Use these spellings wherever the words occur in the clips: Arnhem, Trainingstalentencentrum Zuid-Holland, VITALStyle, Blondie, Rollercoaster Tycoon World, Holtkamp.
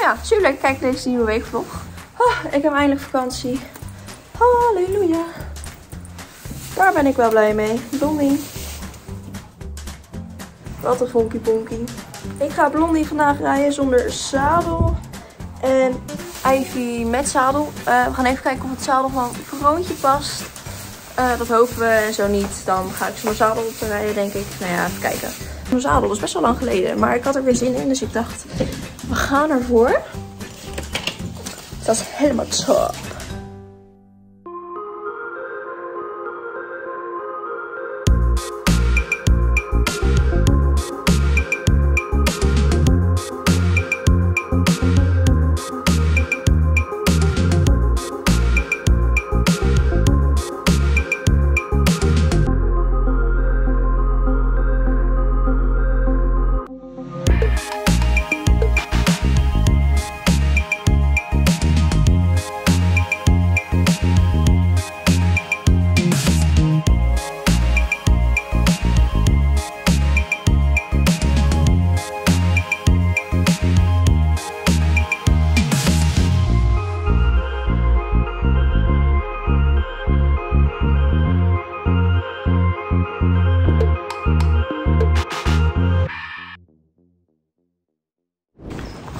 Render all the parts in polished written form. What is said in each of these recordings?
Nou ja, superleuk kijken naar deze nieuwe weekvlog. Oh, ik heb eindelijk vakantie. Halleluja. Daar ben ik wel blij mee. Blondie. Wat een vonky bonkie. Ik ga Blondie vandaag rijden zonder zadel. En Ivy met zadel. We gaan even kijken of het zadel van het kroontje past. Dat hopen we en zo niet. Dan ga ik zonder zadel op te rijden, denk ik. Nou ja, even kijken. Mijn zadel was best wel lang geleden. Maar ik had er weer zin in, dus ik dacht, we gaan ervoor. Dat is helemaal top.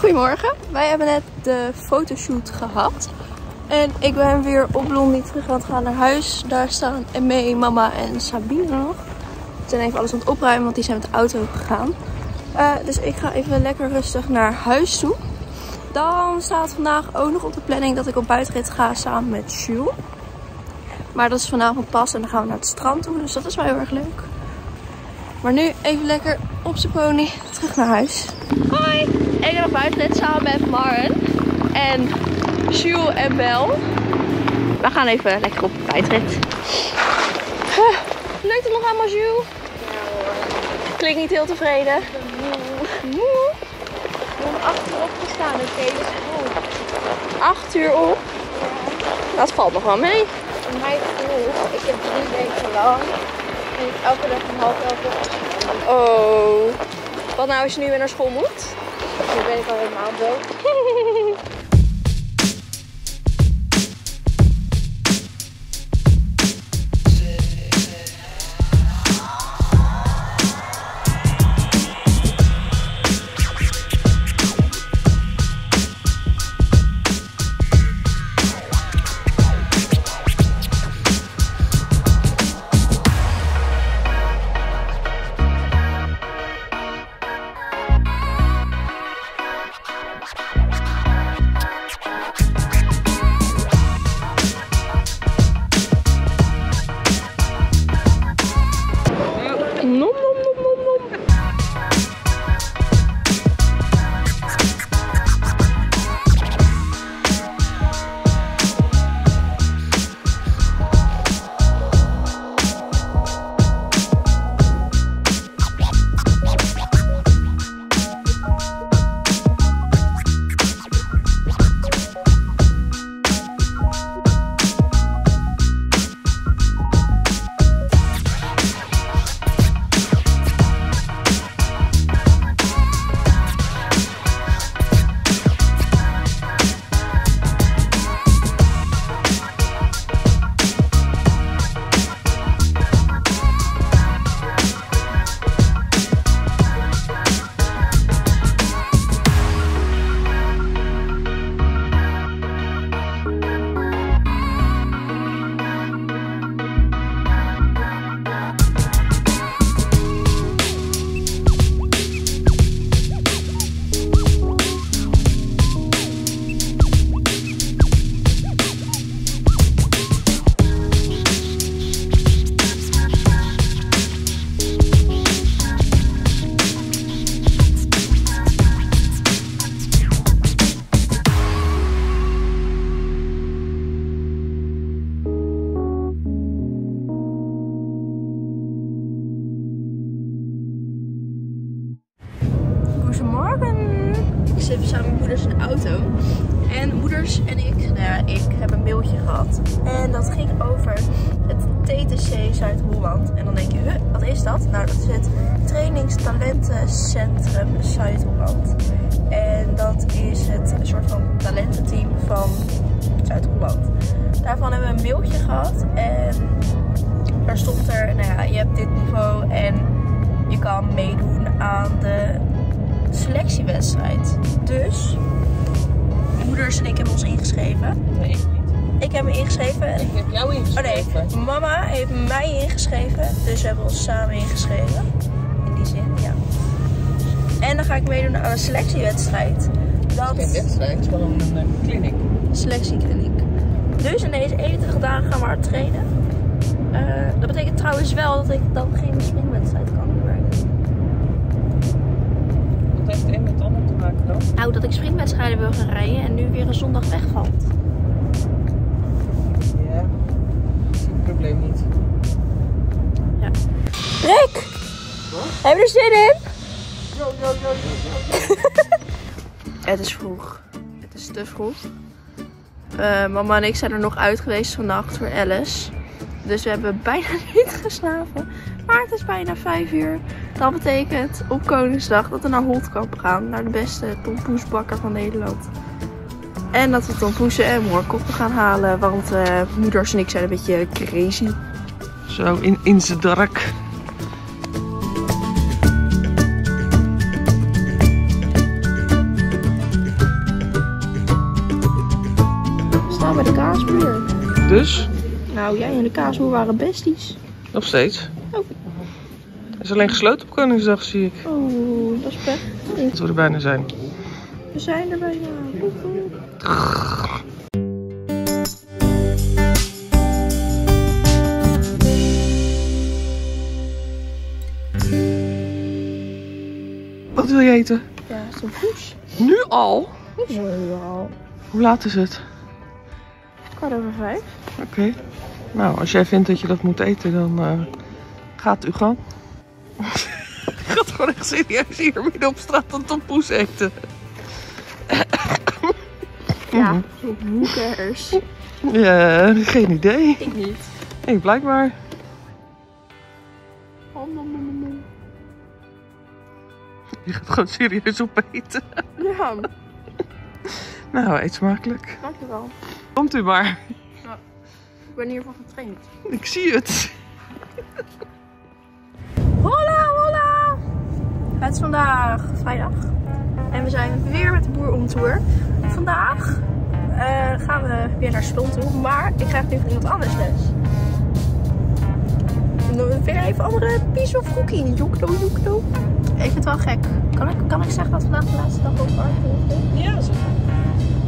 Goedemorgen, wij hebben net de fotoshoot gehad en ik ben weer op Blondie terug aan het gaan naar huis. Daar staan Emmee, mama en Sabine nog. We zijn even alles aan het opruimen, want die zijn met de auto gegaan. Dus ik ga even lekker rustig naar huis toe. Dan staat vandaag ook nog op de planning dat ik op buitenrit ga samen met Jules. Maar dat is vanavond pas en dan gaan we naar het strand toe, dus dat is wel heel erg leuk. Maar nu even lekker op zijn pony terug naar huis. Hoi! Ik ben op buitenrit samen met Maren en Jules en Bel. We gaan even lekker op buitenrit. Lukt het nog allemaal, Jules? Ja hoor. Klinkt niet heel tevreden. Moe. We hebben 8 uur opgestaan, oké, dat is goed. 8 uur op? Ja. Dat valt nog wel mee. Voor mij vroeg. Ik heb 3 weken lang. En ik elke dag om half 11 opgestaan. Oh. Wat nou als je nu weer naar school moet? Nu ben ik al helemaal dood. Zuid-Holland. En dan denk je, wat is dat? Nou, dat is het Trainingstalentencentrum Zuid-Holland. En dat is het een mailtje gehad en daar stond er, nou ja, je hebt dit niveau en je kan meedoen aan de selectiewedstrijd. Dus moeders en ik hebben ons ingeschreven. Nee, ik niet. Ik heb me ingeschreven. En... ik heb jou ingeschreven. Oh nee, mama heeft mij ingeschreven, dus we hebben ons samen ingeschreven. In die zin, ja. En dan ga ik meedoen aan een selectiewedstrijd. Dat is geen wedstrijd, het is gewoon een kliniek. Selectiekliniek. Dus in deze 21 dagen gaan we hard trainen. Dat betekent trouwens wel dat ik dan geen springwedstrijd kan bereiken. Wat heeft het een met het ander te maken dan? Nou, dat ik springwedstrijden wil gaan rijden en nu weer een zondag wegvalt. Ja, dat is het probleem niet. Ja. Rick! Wat? Heb je er zin in? Yo. Het is vroeg. Het is te vroeg. Mama en ik zijn er nog uit geweest vannacht voor Alice. Dus we hebben bijna niet geslapen. Maar het is bijna 5 uur. Dat betekent op Koningsdag dat we naar Holtkamp gaan. Naar de beste tompoesbakker van Nederland. En dat we tompoesen en moorkoppen gaan halen. Want moeders en ik zijn een beetje crazy. Zo in z'n dark. Dus? Nou, jij en de kaasboer waren besties. Nog steeds. Oh. Is alleen gesloten op Koningsdag, zie ik. Oh, dat is pech. Dat we er bijna zijn. We zijn er bijna. Wat wil je eten? Ja, zo'n poes. Nu al? Nu al. Hoe laat is het? 4:45. Oké. Nou, als jij vindt dat je dat moet eten, dan gaat u gaan. Ik had gewoon echt serieus hier midden op straat een tompoes eten. Ja, who cares? Ja, geen idee. Ik niet. Nee, blijkbaar. Je gaat gewoon serieus opeten. Ja. Nou, eet smakelijk. Dankjewel. Komt u maar. Ja, ik ben hiervan getraind. Ik zie het. Hola, hola. Het is vandaag vrijdag. En we zijn weer met de boer om tour. Vandaag gaan we weer naar Spon toe. Maar ik krijg nu van iemand anders les. Weer even andere piece of cookie. Joekdo, joekdo. Ik vind het wel gek. Kan ik zeggen dat vandaag de laatste dag op Arnhem is? Ja, zeker.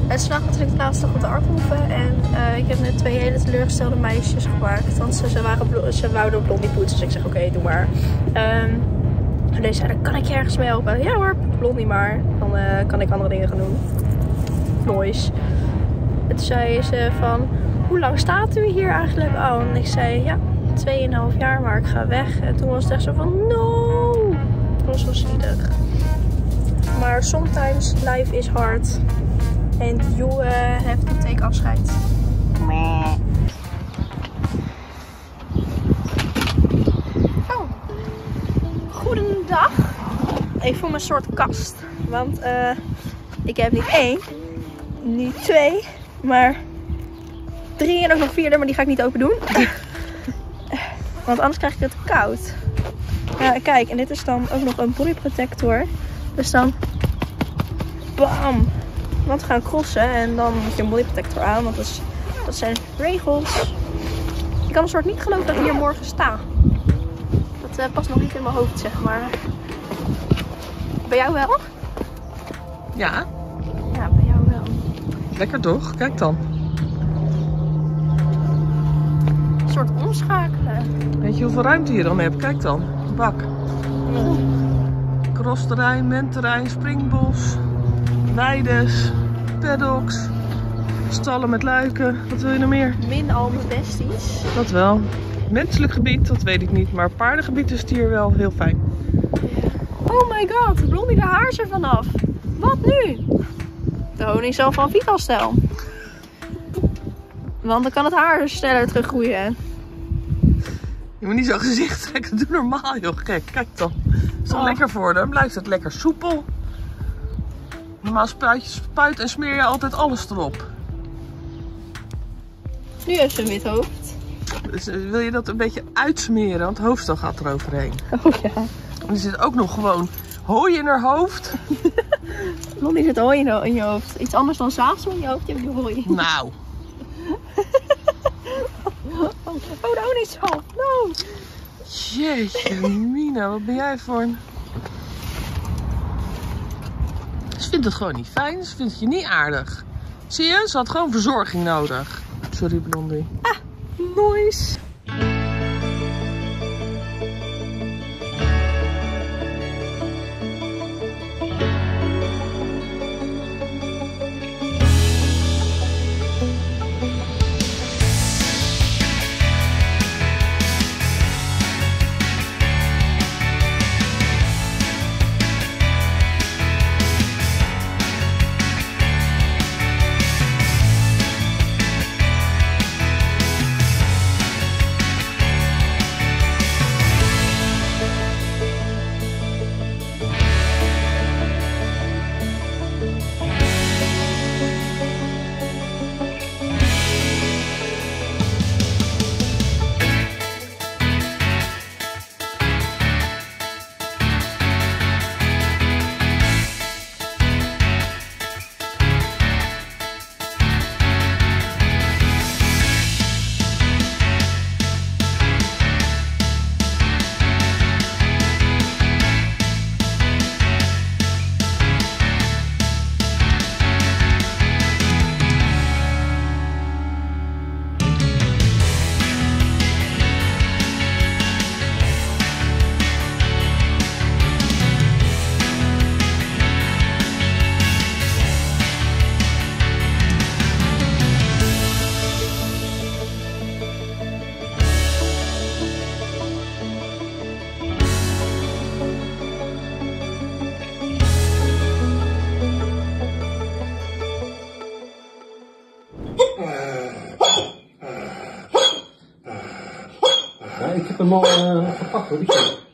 Het is vandaag natuurlijk de laatste dag op de Arnhem. En ik heb net 2 hele teleurgestelde meisjes gemaakt. Want ze wouden Blondie poetsen. Dus ik zeg oké, doe maar. En deze zeiden, kan ik je ergens mee helpen? Ja hoor, Blondie maar. Dan kan ik andere dingen gaan doen. Noise. En toen zei ze van, hoe lang staat u hier eigenlijk? Oh, en ik zei, ja, 2,5 jaar, maar ik ga weg. En toen was het echt zo van, no. Dat was wel zielig. Maar sometimes life is hard. En you have to take afscheid. Meh. Oh. Goedendag. Ik voel me een soort kast. Want ik heb niet 1, niet 2, maar 3 en ook nog 4, maar die ga ik niet open doen. Want anders krijg ik het koud. Kijk, en dit is dan ook nog een bodyprotector. Dus dan... bam! Want we gaan crossen en dan moet je een bodyprotector aan. Want dat zijn regels. Ik kan een soort niet geloven dat ik hier morgen sta. Dat past nog niet in mijn hoofd, zeg maar. Bij jou wel? Ja. Ja, bij jou wel. Lekker toch? Kijk dan. Een soort omschakelen. Weet je hoeveel ruimte je dan hebt? Kijk dan. Bak. Nee. Crossterrein, menterrein, springbos. Weides, paddocks, stallen met luiken, wat wil je nog meer? Min al mijn besties. Dat wel. Menselijk gebied, dat weet ik niet, maar paardengebied is het hier wel heel fijn. Oh my god, Blondie, de haar is er vanaf. Wat nu? De honingcel van VITALStyle. Want dan kan het haar sneller teruggroeien. Je moet niet zo'n gezicht trekken, doe normaal joh, gek. Kijk dan. Het is wel lekker voor hem, blijft het lekker soepel. Normaal spuit en smeer je altijd alles erop. Nu heeft ze een wit hoofd. Dus wil je dat een beetje uitsmeren? Want het hoofdstel gaat er overheen. Oh ja. En er zit ook nog gewoon hooi in haar hoofd. Blondie zit hooi in je hoofd. Iets anders dan zaagsel in je hoofd, je hebt hooi. Nou. Oh, nou niet zo. No. Jeetje, Mina, wat ben jij voor een... Ze vindt het gewoon niet fijn, ze vindt het je niet aardig. Zie je, ze had gewoon verzorging nodig. Sorry, Blondie. Ah, nice. Ik heb hem al gepakt hoor.